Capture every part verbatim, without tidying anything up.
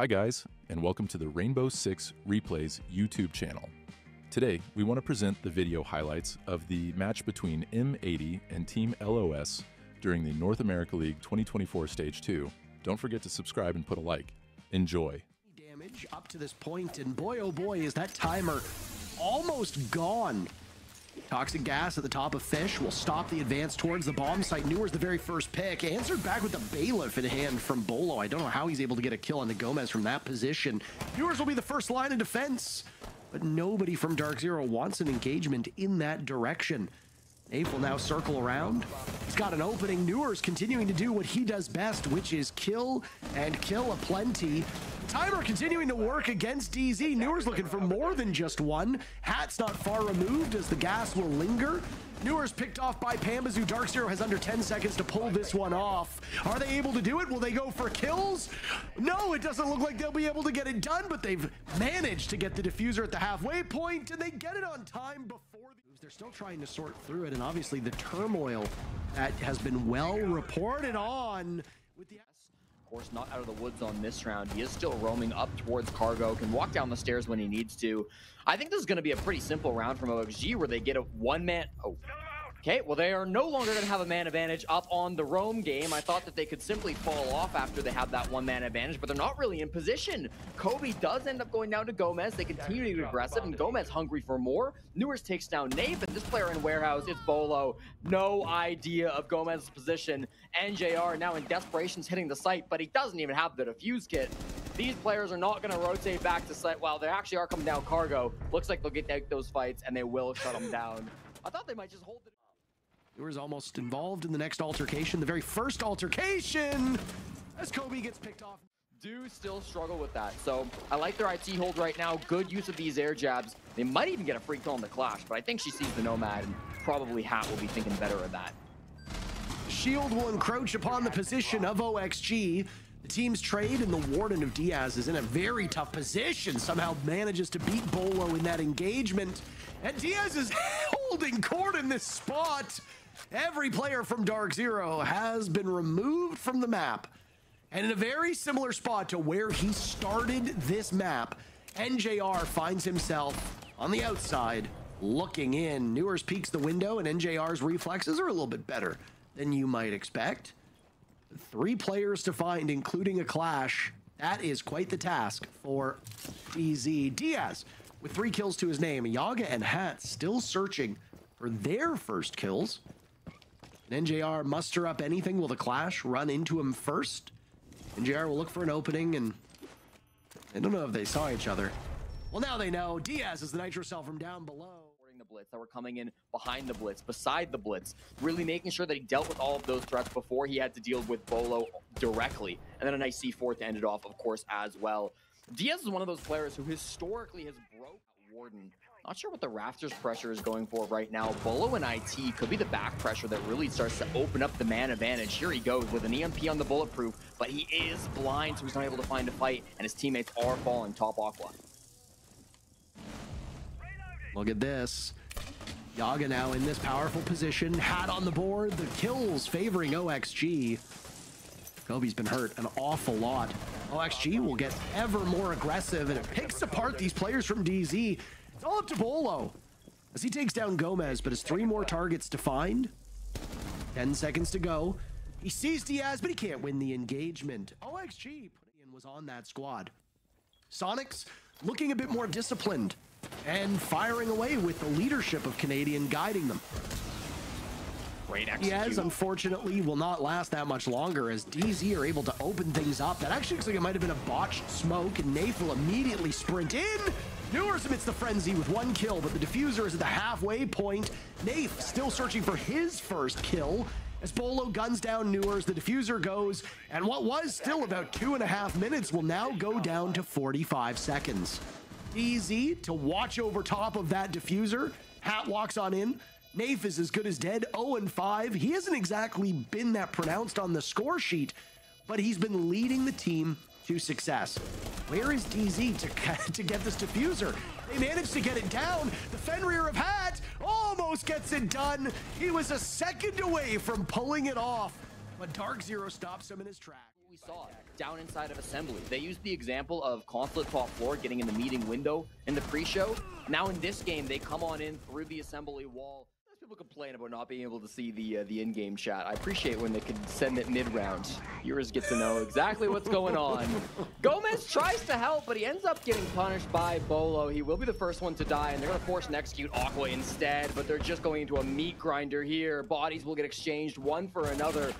Hi guys, and welcome to the Rainbow Six Replays YouTube channel. Today, we want to present the video highlights of the match between M eighty and Team L O S during the North America League twenty twenty-four Stage two. Don't forget to subscribe and put a like. Enjoy. Damage up to this point, and boy oh boy is that timer almost gone. Toxic gas at the top of Fish will stop the advance towards the bomb site. Nuers, the very first pick, answered back with the bailiff in hand from Bolo. I don't know how he's able to get a kill on the Gomez from that position. Nuers will be the first line of defense, but nobody from Dark Zero wants an engagement in that direction. Ape will now circle around. He's got an opening. Nuers continuing to do what he does best, which is kill and kill aplenty. Timer continuing to work against D Z. Nuers looking for more than just one. Hat's not far removed as the gas will linger. Nuers picked off by Pambazu. Dark Zero has under ten seconds to pull this one off. Are they able to do it? Will they go for kills? No, it doesn't look like they'll be able to get it done, but they've managed to get the diffuser at the halfway point, and they get it on time before the... They're still trying to sort through it, and obviously the turmoil that has been well reported on with the... Of course, not out of the woods on this round. He is still roaming up towards Cargo, can walk down the stairs when he needs to. I think this is going to be a pretty simple round from O X G where they get a one-man... Oh. Okay, well, they are no longer going to have a man advantage up on the roam game. I thought that they could simply fall off after they have that one-man advantage, but they're not really in position. Kobe does end up going down to Gomez. They continue to be aggressive, and Gomez hungry for more. Nuers takes down Nafe, and this player in Warehouse is Bolo. No idea of Gomez's position. N J R now in desperation is hitting the site, but he doesn't even have the defuse kit. These players are not going to rotate back to site. Well, they actually are coming down Cargo. Looks like they'll get those fights, and they will shut them down. I thought they might just hold it. Nuers almost involved in the next altercation, the very first altercation, as Kobe gets picked off. Do still struggle with that, so I like their I T hold right now. Good use of these air jabs. They might even get a free kill in the clash, but I think she sees the Nomad, and probably Hat will be thinking better of that. Shield will encroach upon the position of O X G. The team's trade, and the Warden of Diaz is in a very tough position, somehow manages to beat Bolo in that engagement, and Diaz is holding court in this spot. Every player from Dark Zero has been removed from the map, and in a very similar spot to where he started this map, N J R finds himself on the outside looking in. Nuers peeks the window, and N J R's reflexes are a little bit better than you might expect. Three players to find, including a clash. That is quite the task for D Z. Diaz with three kills to his name. Yaga and Hat still searching for their first kills. Can N J R muster up anything? Will the clash run into him first? N J R will look for an opening, and I don't know if they saw each other. Well, now they know. Diaz is the nitro cell from down below. The blitz that were coming in behind the blitz, beside the blitz, really making sure that he dealt with all of those threats before he had to deal with Bolo directly, and then a nice C four to end it off, of course, as well. Diaz is one of those players who historically has broke Warden. Not sure what the Rafters pressure is going for right now. Bolo and I T could be the back pressure that really starts to open up the man advantage. Here he goes with an E M P on the bulletproof, but he is blind, so he's not able to find a fight, and his teammates are falling top Aqua. Look at this. Yaga now in this powerful position. Hat on the board. The kills favoring O X G. Kobe's been hurt an awful lot. O X G will get ever more aggressive, and it picks apart these players from D Z. It's all up to Bolo as he takes down Gomez, but has three more targets to find. Ten seconds to go. He sees Diaz, but he can't win the engagement. O X G was on that squad. Sonics looking a bit more disciplined and firing away with the leadership of Canadian guiding them. Great execute. Diaz, unfortunately, will not last that much longer as D Z are able to open things up. That actually looks like it might have been a botched smoke, and Nafe will immediately sprint in. Nuers amidst the frenzy with one kill, but the diffuser is at the halfway point. Nafe still searching for his first kill. As Bolo guns down Nuers, the diffuser goes, and what was still about two and a half minutes will now go down to forty-five seconds. Easy to watch over top of that diffuser. Hat walks on in. Nafe is as good as dead, oh and five. He hasn't exactly been that pronounced on the score sheet, but he's been leading the team to success. Where is D Z to, to get this diffuser? They managed to get it down. The Fenrir of Hat almost gets it done. He was a second away from pulling it off, but Dark Zero stops him in his tracks. we saw down inside of Assembly. They used the example of Conflict top floor getting in the meeting window in the pre-show. Now in this game, they come on in through the Assembly wall. People complain about not being able to see the uh, the in-game chat. I appreciate when they can send it mid-round. Yours gets to know exactly what's going on. Gomez tries to help, but he ends up getting punished by Bolo. He will be the first one to die, and they're going to force and execute Aqua instead, but they're just going into a meat grinder here. Bodies will get exchanged one for another.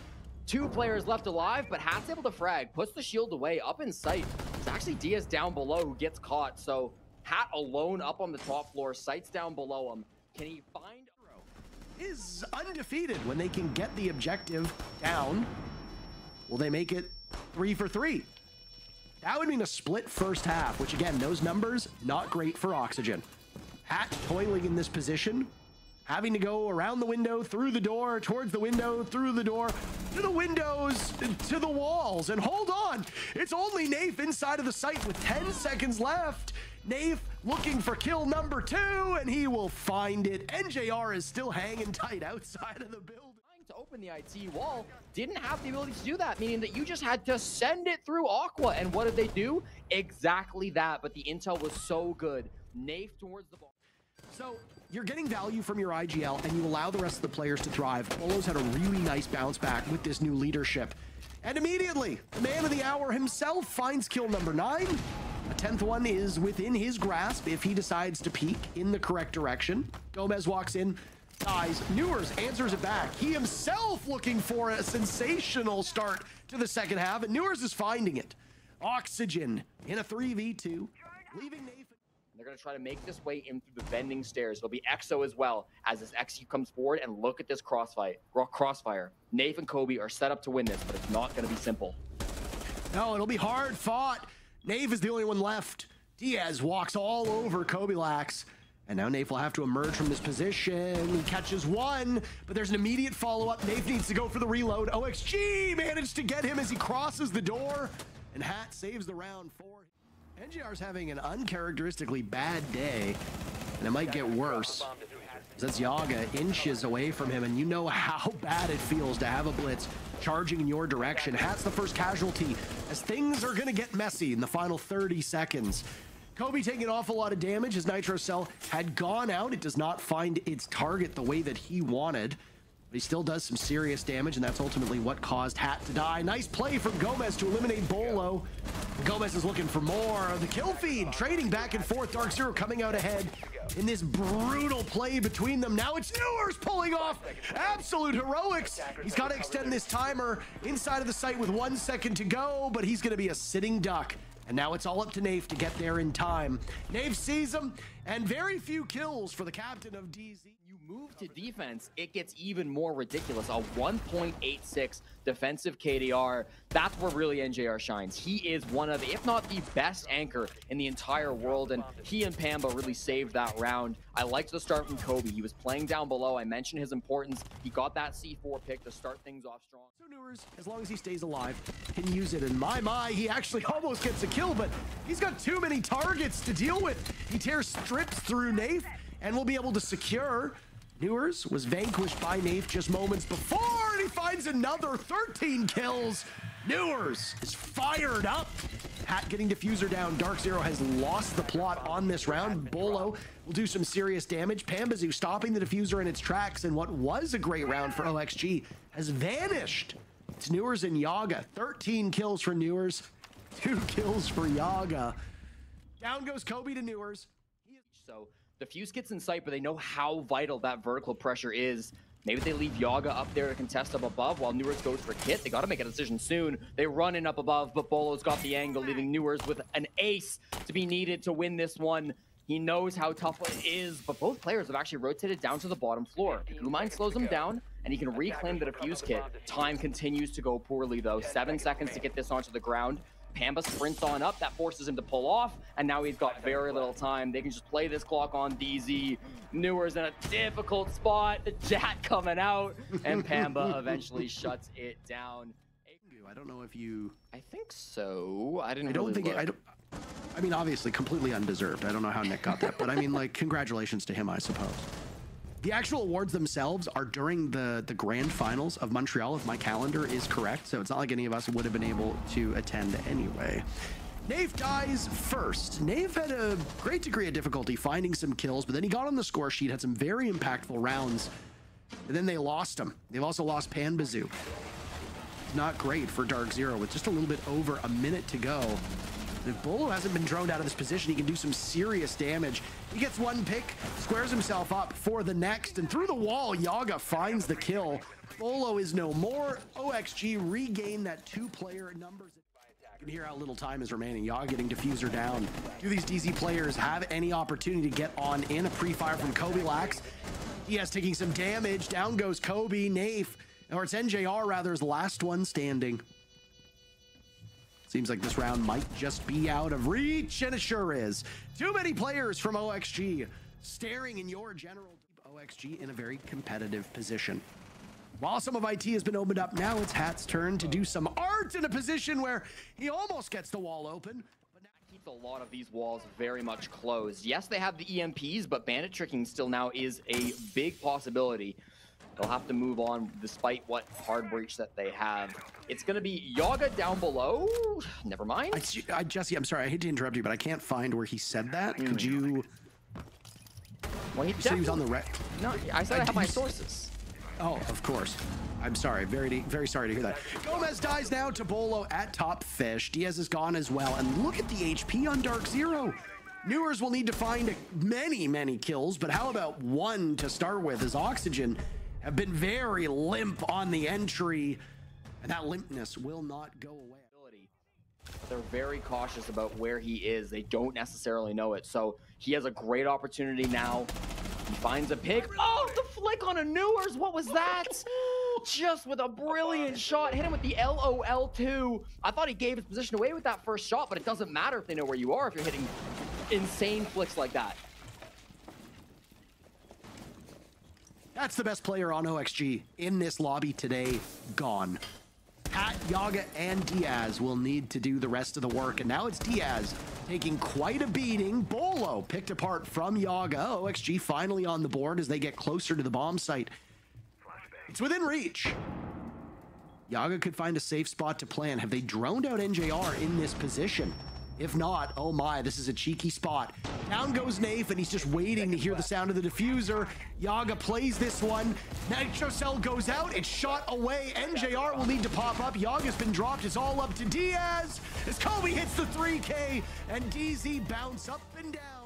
Two players left alive, but Hat's able to frag. Puts the shield away, up in sight. It's actually Diaz down below who gets caught, so Hat alone up on the top floor, sights down below him. Can he find... is undefeated when they can get the objective down. Will they make it three for three? That would mean a split first half, which again, those numbers, not great for Oxygen. Hat toiling in this position, having to go around the window, through the door, towards the window, through the door, to the windows, to the walls, and hold on, it's only Nafe inside of the site with ten seconds left. Nafe looking for kill number two, and he will find it. N J R is still hanging tight outside of the building. Trying to open the I T wall, didn't have the ability to do that, meaning that you just had to send it through Aqua. And what did they do? Exactly that, but the intel was so good. Nafe towards the ball. So you're getting value from your I G L, and you allow the rest of the players to thrive. Bolo's had a really nice bounce back with this new leadership. And immediately, the man of the hour himself finds kill number nine. A tenth one is within his grasp if he decides to peek in the correct direction. Gomez walks in, dies. Nuers answers it back. He himself looking for a sensational start to the second half, and Nuers is finding it. Oxygen in a three v two, leaving Nafe. They're going to try to make this way in through the bending stairs. It'll be X O as well as this X U comes forward, and look at this crossfire. crossfire. Nafe and Kobe are set up to win this, but it's not going to be simple. No, it'll be hard fought. Nafe is the only one left. Diaz walks all over Kobe Lax, and now Nafe will have to emerge from this position. He catches one, but there's an immediate follow-up. Nafe needs to go for the reload. O X G managed to get him as he crosses the door, and Hat saves the round for him. N J R's having an uncharacteristically bad day, and it might get worse. That's Yaga inches away from him, and you know how bad it feels to have a blitz charging in your direction. Hat's the first casualty, as things are gonna get messy in the final thirty seconds. Kobe taking an awful lot of damage. His nitro cell had gone out. It does not find its target the way that he wanted, but he still does some serious damage, and that's ultimately what caused Hat to die. Nice play from Gomez to eliminate Bolo. Gomez is looking for more. The kill feed trading back and forth. Dark Zero coming out ahead in this brutal play between them. Now it's Nuers pulling off absolute heroics. He's got to extend this timer inside of the site with one second to go, but he's going to be a sitting duck. And now it's all up to Nafe to get there in time. Nafe sees him, and very few kills for the captain of D Z. You move to defense, it gets even more ridiculous. A one point eight six defensive K D R. That's where really N J R shines. He is one of, if not the best anchor in the entire world, and he and Pamba really saved that round. I liked the start from Kobe. He was playing down below. I mentioned his importance. He got that C four pick to start things off strong. So Nuers, as long as he stays alive, can use it. And my, my, he actually almost gets a kill. Kill, but he's got too many targets to deal with. He tears strips through Nafe and will be able to secure. Nuers was vanquished by Nafe just moments before, and he finds another thirteen kills. Nuers is fired up. Hat getting diffuser down. Dark Zero has lost the plot on this round. Bolo will do some serious damage. Pambazu stopping the diffuser in its tracks, and what was a great round for O X G has vanished. It's Nuers and Yaga. thirteen kills for Nuers. Two kills for Yaga. Down goes Kobe to Nuers. So the fuse gets in sight, but they know how vital that vertical pressure is. Maybe they leave Yaga up there to contest up above while Nuers goes for Kit. They got to make a decision soon. They run in up above, but Bolo's got the angle, leaving Nuers with an ace to be needed to win this one. He knows how tough it is, but both players have actually rotated down to the bottom floor. Lumine slows him down, and he can reclaim the defuse kit. Time continues to go poorly, though. Seven seconds to get this onto the ground. Pamba sprints on up, that forces him to pull off, and now he's got very little time. They can just play this clock on D Z. Nuers in a difficult spot, the Jat coming out, and Pamba eventually shuts it down. I don't know if you... I think so. I didn't I don't really think it, I don't I mean, obviously, completely undeserved. I don't know how Nick got that, but I mean, like, congratulations to him, I suppose. The actual awards themselves are during the, the grand finals of Montreal, if my calendar is correct. So it's not like any of us would have been able to attend anyway. Nafe dies first. Nafe had a great degree of difficulty finding some kills, but then he got on the score sheet, had some very impactful rounds, and then they lost him. They've also lost Pambazu. Not great for Dark Zero with just a little bit over a minute to go. And if Bolo hasn't been droned out of this position, he can do some serious damage. He gets one pick, squares himself up for the next, and through the wall, Yaga finds the kill. Bolo is no more. O X G regain that two-player numbers. You can hear how little time is remaining. Yaga getting diffuser down. Do these D Z players have any opportunity to get on in? A pre-fire from Kobe lacks. Diaz taking some damage. Down goes Kobe. Nafe, or it's N J R rather, is last one standing. Seems like this round might just be out of reach, and it sure is. Too many players from O X G staring in your general. O X G in a very competitive position. While some of I T has been opened up, now it's Hat's turn to do some art in a position where he almost gets the wall open. A lot of these walls very much closed. Yes, they have the E M Ps, but bandit tricking still now is a big possibility. They'll have to move on despite what hard breach that they have. It's going to be Yaga down below. Never mind. I, I, Jesse, I'm sorry. I hate to interrupt you, but I can't find where he said that. Mm. Could you... Well, he, you said he was on the wreck. No, I said I, I have my sources. Oh, of course. I'm sorry. Very, very sorry to hear that. Gomez dies now to Bolo at top fish. Diaz is gone as well. And look at the H P on Dark Zero. Nuers will need to find many, many kills, but how about one to start with? As Oxygen have been very limp on the entry, and that limpness will not go away. They're very cautious about where he is. They don't necessarily know it. So he has a great opportunity now. He finds a pick. Oh, the flick on a Nuers. What was that? Just with a brilliant shot. Hit him with the L O L two. I thought he gave his position away with that first shot, but it doesn't matter if they know where you are if you're hitting insane flicks like that. That's the best player on O X G in this lobby today, gone. Hat, Yaga, and Diaz will need to do the rest of the work, and now it's Diaz taking quite a beating. Bolo picked apart from Yaga. O X G finally on the board as they get closer to the bomb site. It's within reach. Yaga could find a safe spot to plant. Have they droned out N J R in this position? If not, oh my, this is a cheeky spot. Down goes Nafe, and he's just waiting to hear the sound of the diffuser. Yaga plays this one. Nitro Cell goes out. It's shot away. N J R will need to pop up. Yaga's been dropped. It's all up to Diaz as Kobe hits the three K, and D Z bounce up and down.